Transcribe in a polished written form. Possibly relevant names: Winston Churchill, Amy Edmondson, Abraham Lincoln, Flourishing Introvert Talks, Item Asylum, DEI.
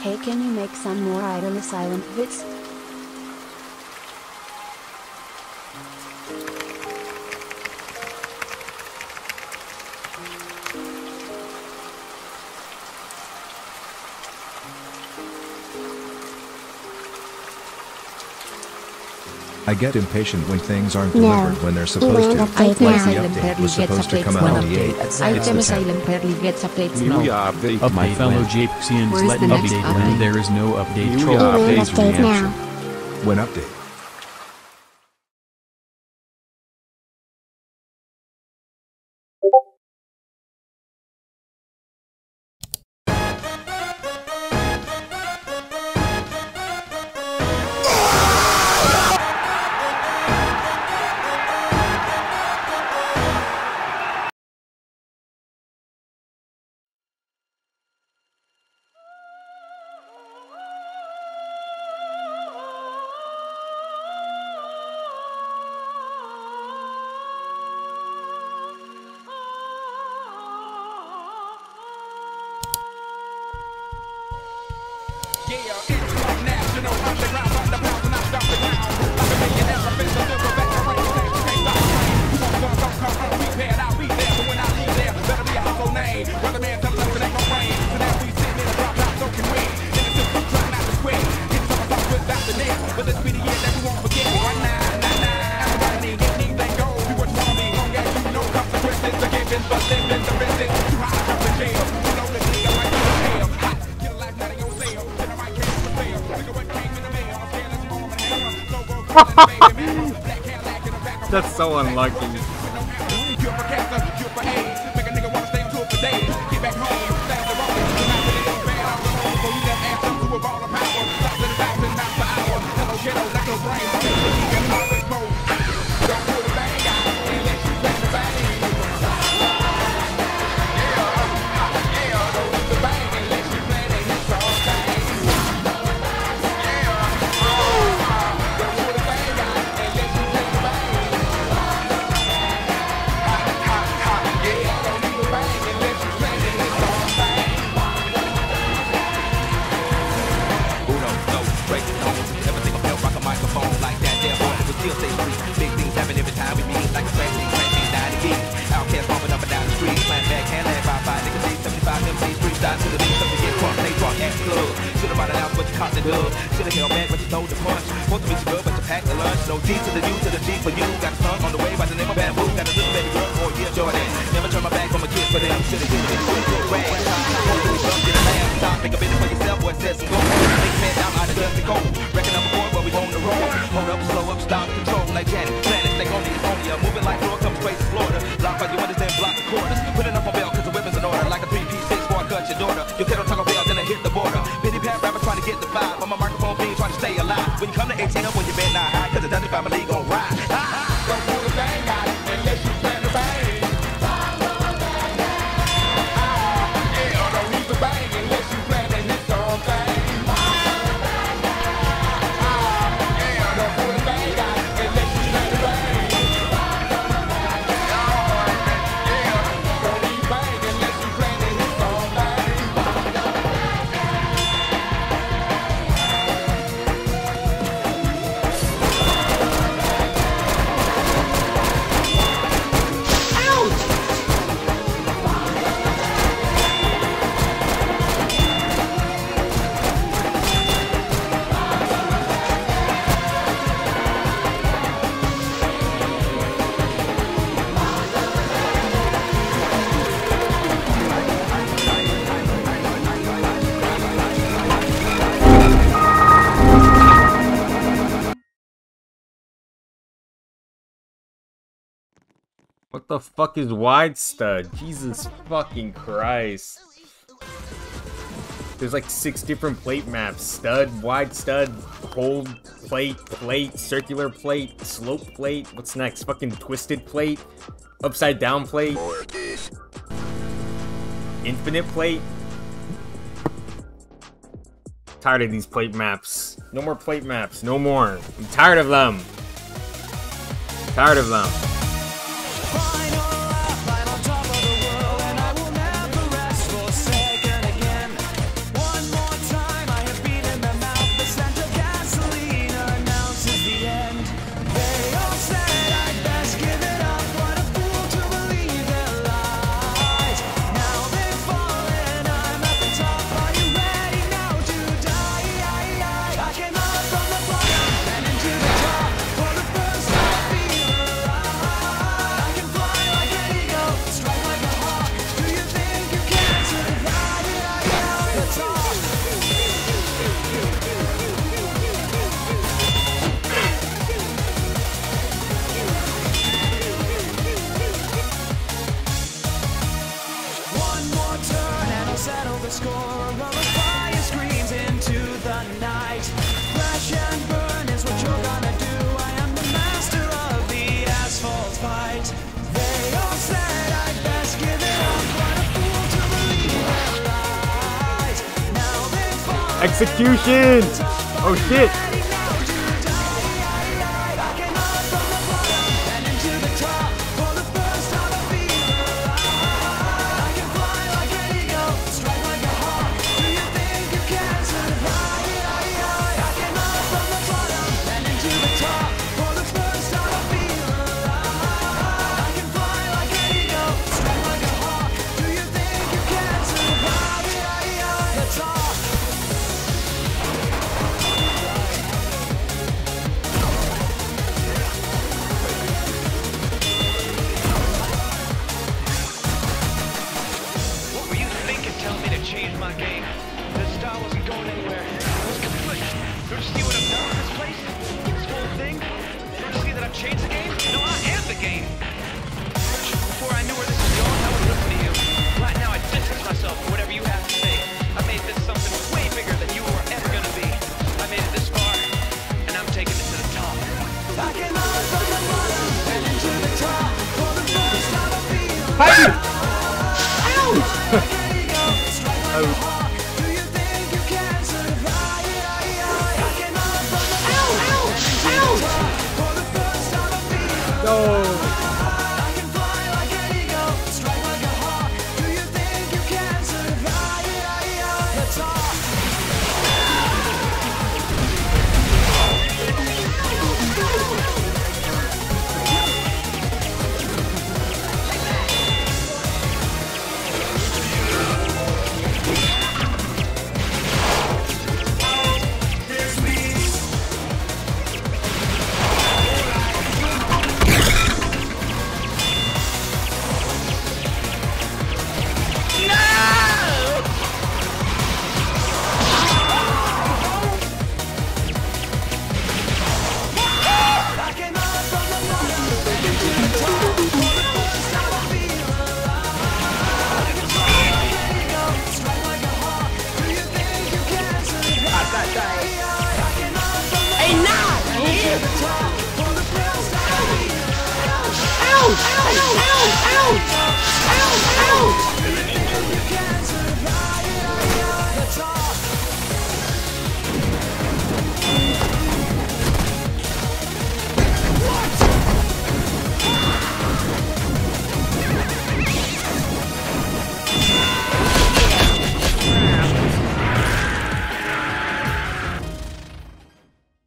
Hey, can you make some more Item Asylum hits? I get impatient when things aren't delivered when they're supposed to. Item Asylum barely gets updates now. My fellow Japesians, let update when there is no update. Troll updates reaction. When update. Yeah, international underground, roundabout, and I stop the ground. Like a millionaire, I've been delivered back to rain, back to take back. Don't come unprepared, I'll be there, but when I leave there, better be a hollow name. Brother man comes up and ain't gon' rain. So now we sitting in a drop top, so can we? And it's just trying not to quit. Get some of us without the name, but this be the year that we won't forget. Nah. Everybody need it, need that gold. Do what you want to be, long as you know consequences are given, but living the business. You high up in jail, you know this nigga like you hell. Hot, get a life, not a yo. That's so unlucky. Should've held back, but you told the punch. Supposed to be good, but you packed the lunch. No D to the U to the G for you. Got a son on the way by the name of Bamboo. Got a little baby girl for a year, Jordan. Never turn my back on my kids for them. Should've used it, should've used it. Won't do some, get a laugh. Stop, think of it for yourself, boy, says some gold. Big man down out of the cold. Reckon I'm a boy, but we on the road. Hold up, slow up, stop, control like Janet. Planet, they only is only up. Moving like Lord, comes straight to Florida. Lock like you understand, block the quarters. Putting up a bell, cause the weapon's in order. Like a 3P6, boy, cut your daughter. Your kid don't talk about then I hit the border. Trying to get the vibe on my microphone being trying to stay alive. When you come to ATM, when you been not high, cause the Dundee family gon' ride. Don't pull the bang out unless you plan to bang. Don't need the bang unless you plan to hit the whole thing. Don't pull the bang out unless you plan to bang. Don't need bang unless you plan to hit the whole thing. What the fuck is wide stud? Jesus fucking Christ. There's like 6 different plate maps. Stud, wide stud, hold plate, plate, circular plate, slope plate. What's next? Fucking twisted plate, upside down plate, infinite plate. Tired of these plate maps. No more plate maps. No more. I'm tired of them. Tired of them. Execution! Oh shit! Ow! Ow! Ow! Ow! Ow!